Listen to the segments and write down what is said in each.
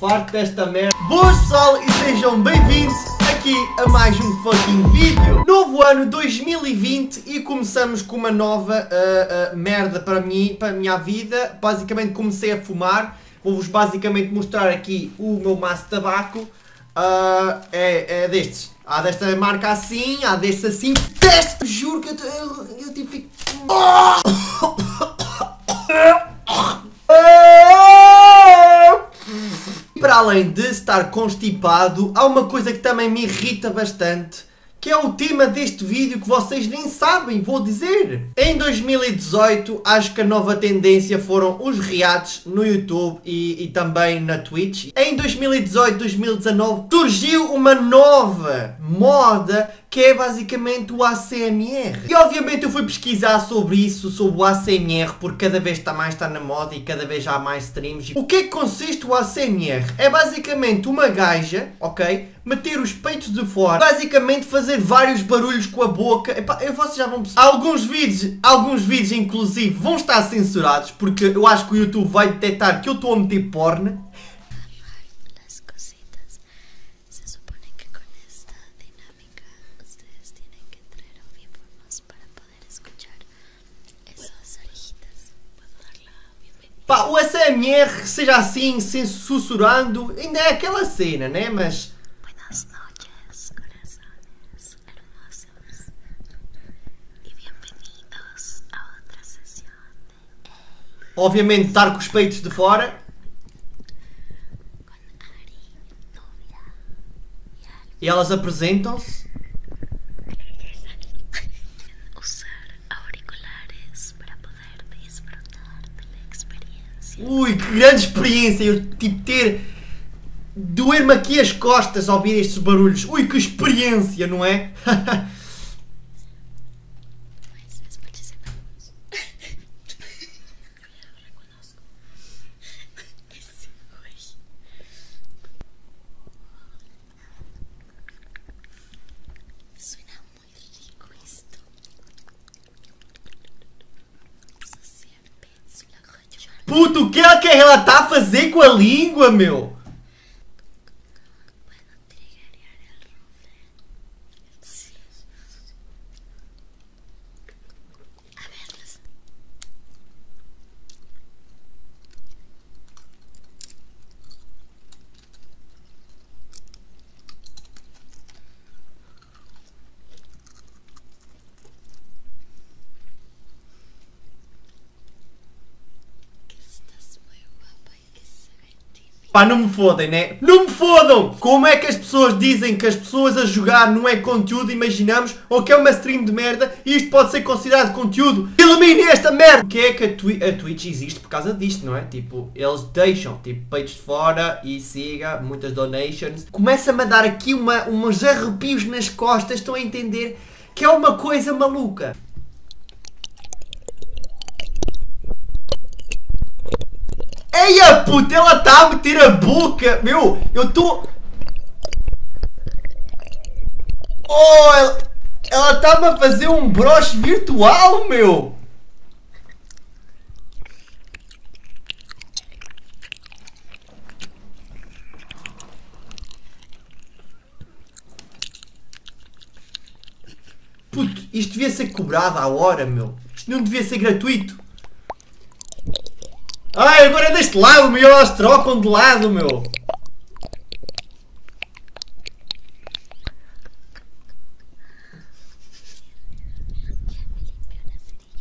farto desta merda. Boas pessoal e sejam bem-vindos aqui a mais um fucking vídeo. Novo ano 2020 e começamos com uma nova merda para mim, para a minha vida. Basicamente comecei a fumar. Vou-vos basicamente mostrar aqui o meu maço de tabaco. É destes. Há desta marca assim, há deste assim. Deste! Juro que eu tipo fico... Para além de estar constipado, há uma coisa que também me irrita bastante, que é o tema deste vídeo que vocês nem sabem, vou dizer. Em 2018, acho que a nova tendência foram os reacts no YouTube e também na Twitch. Em 2018, 2019, surgiu uma nova moda que é basicamente o ASMR. E obviamente eu fui pesquisar sobre isso, sobre o ASMR, porque cada vez está mais na moda e cada vez há mais streams. O que é que consiste o ASMR? É basicamente uma gaja, ok? Meter os peitos de fora, basicamente fazer vários barulhos com a boca. Epá, vocês já vão perceber. Alguns vídeos inclusive vão estar censurados, porque eu acho que o YouTube vai detectar que eu estou a meter porno. Pá, o ASMR, seja assim, sem sussurrando, ainda é aquela cena, né? Mas... Buenas noches, corazones hermosos. E bem-vindos a outra sessão. Obviamente, estar com os peitos de fora. Com Ari, Nubia e elas apresentam-se. Ui, que grande experiência, eu tipo ter... doer-me aqui as costas ao ouvir estes barulhos. Ui, que experiência, não é? Puto, o que ela quer relatar a fazer com a língua, meu? Pá, não me fodem, né? Não me fodam! Como é que as pessoas dizem que as pessoas a jogar não é conteúdo, imaginamos, ou que é uma stream de merda e isto pode ser considerado conteúdo? Ilumine esta merda! O que é que a Twitch existe por causa disto, não é? Tipo, eles deixam, tipo, peitos de fora e siga, muitas donations. Começa-me a dar aqui uns arrepios nas costas, estão a entender que é uma coisa maluca. Eia puta, ela está a meter a boca, meu, eu estou... Oh, ela está-me a fazer um broche virtual, meu! Puto, isto devia ser cobrado à hora, meu. Isto não devia ser gratuito. Ai, agora é deste lado, meu, elas trocam de lado, meu.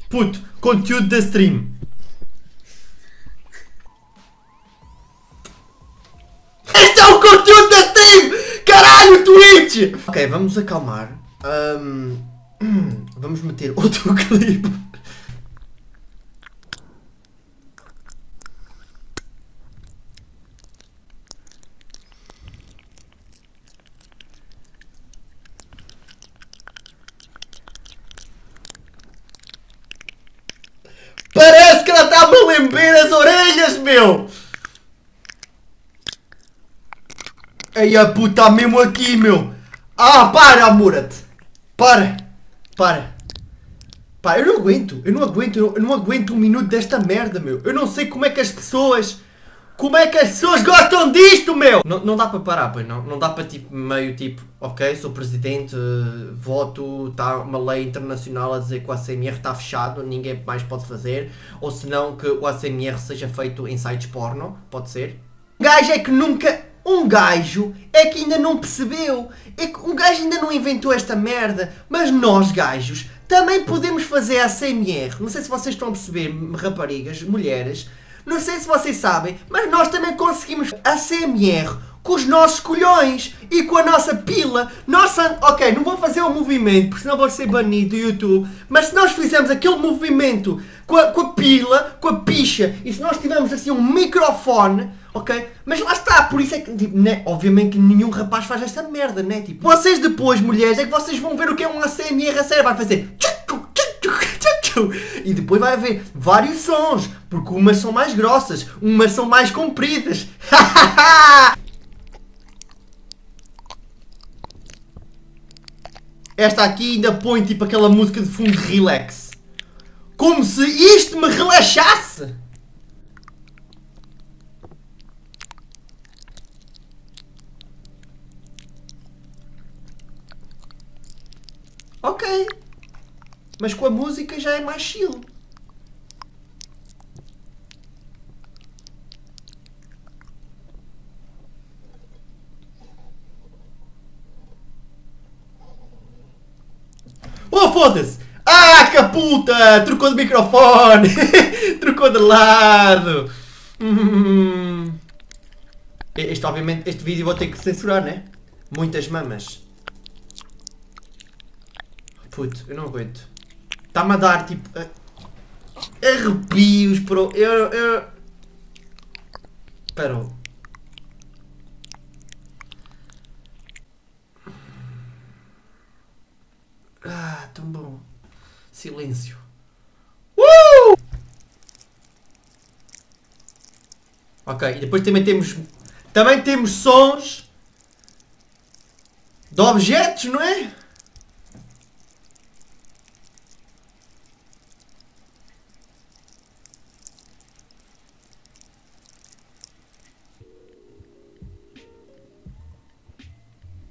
Puto, conteúdo da stream. Este é o conteúdo da stream! Caralho, Twitch! Ok, vamos acalmar. Vamos meter outro clipe. Parece que ela está-me a lamber as orelhas, meu! Ai, a puta, está mesmo aqui, meu! Ah, para, Murat! Para, eu não aguento um minuto desta merda, meu! Eu não sei como é que as pessoas Como é que as pessoas gostam disto, meu? Não dá para parar, pois não? Não dá para tipo, meio tipo, ok, sou presidente, voto, está uma lei internacional a dizer que o ASMR está fechado, ninguém mais pode fazer. Ou senão que o ASMR seja feito em sites porno, pode ser. Um gajo é que ainda não percebeu, é que um gajo ainda não inventou esta merda, mas nós gajos também podemos fazer ASMR. Não sei se vocês estão a perceber, raparigas, mulheres, não sei se vocês sabem, mas nós também conseguimos ASMR com os nossos colhões e com a nossa pila. Nossa, ok, não vou fazer o movimento porque senão vou ser banido do YouTube, mas se nós fizermos aquele movimento com a pila, com a picha, e se nós tivermos assim um microfone, ok? Mas lá está, por isso é que, tipo, né? Obviamente que nenhum rapaz faz esta merda, né? Tipo, vocês depois, mulheres, é que vocês vão ver o que é um ASMR a sério, vai fazer e depois vai haver vários sons, porque umas são mais grossas, umas são mais compridas. Esta aqui ainda põe tipo aquela música de fundo de relax. Como se isto me relaxasse! Ok. Mas com a música já é mais chill. Oh, foda-se! Ah, que puta! Trocou de microfone! Trocou de lado! Este, obviamente, este vídeo vou ter que censurar, né? Muitas mamas. Puto, eu não aguento. Está-me a dar, tipo... arrepios, pro... Parou. Ah, tão bom. Silêncio. Ok, e depois também temos... também temos sons... de objetos, não é?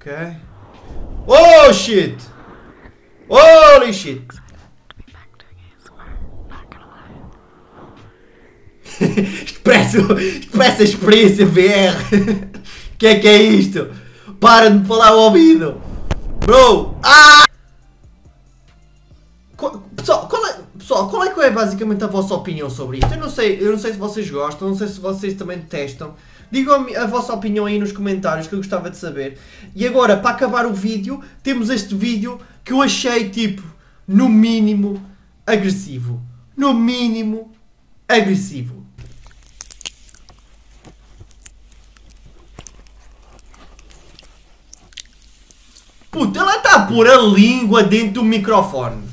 Ok. Oh, shit! Holy shit! Expressa a experiência VR! O que é isto? Para de me falar ao ouvido! Bro! Ah! Pessoal, qual é que é basicamente a vossa opinião sobre isto? Eu não sei se vocês gostam, não sei se vocês também detestam. Digam a vossa opinião aí nos comentários, que eu gostava de saber. E agora, para acabar o vídeo, temos este vídeo que eu achei, tipo, no mínimo, agressivo. No mínimo, agressivo. Puta, ela está a pôr a língua dentro do microfone.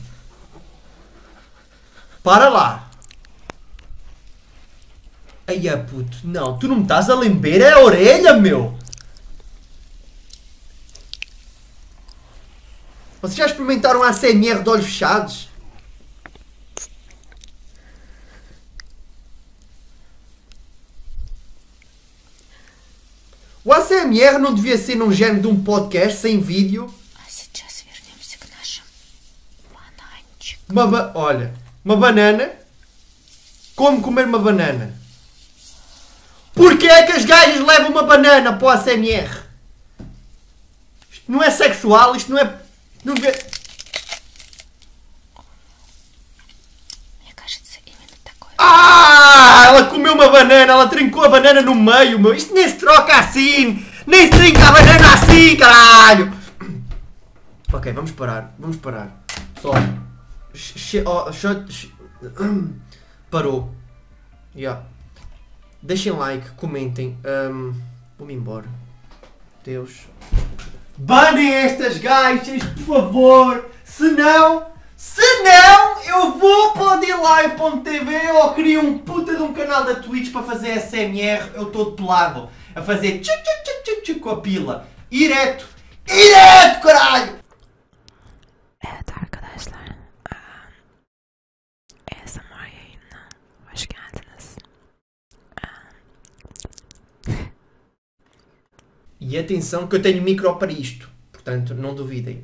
Para lá. Ai, puto, não, tu não me estás a lamber é a orelha, meu! Vocês já experimentaram ASMR de olhos fechados? O ASMR não devia ser num género de um podcast sem vídeo? Olha, uma banana. Como comer uma banana? Porquê é que as gajas levam uma banana para o ASMR? Isto não é sexual, isto não é... não vê... Ah! Ela comeu uma banana, ela trincou a banana no meio, meu! Isto nem se troca assim! Nem se trinca a banana assim, caralho! Ok, vamos parar, vamos parar. Só... parou. Yeah. Deixem like, comentem, vou-me embora. Deus. Banem estas gajas, por favor. Se não, eu vou para o DLive.tv ou crio um puta de um canal da Twitch para fazer ASMR, eu todo pelado, a fazer tchu-tchu-tchu-tchu com a pila. Direto. Direto, caralho! ASMR'ya yayınına hoş geldiniz. E atenção que eu tenho micro para isto, portanto não duvidem.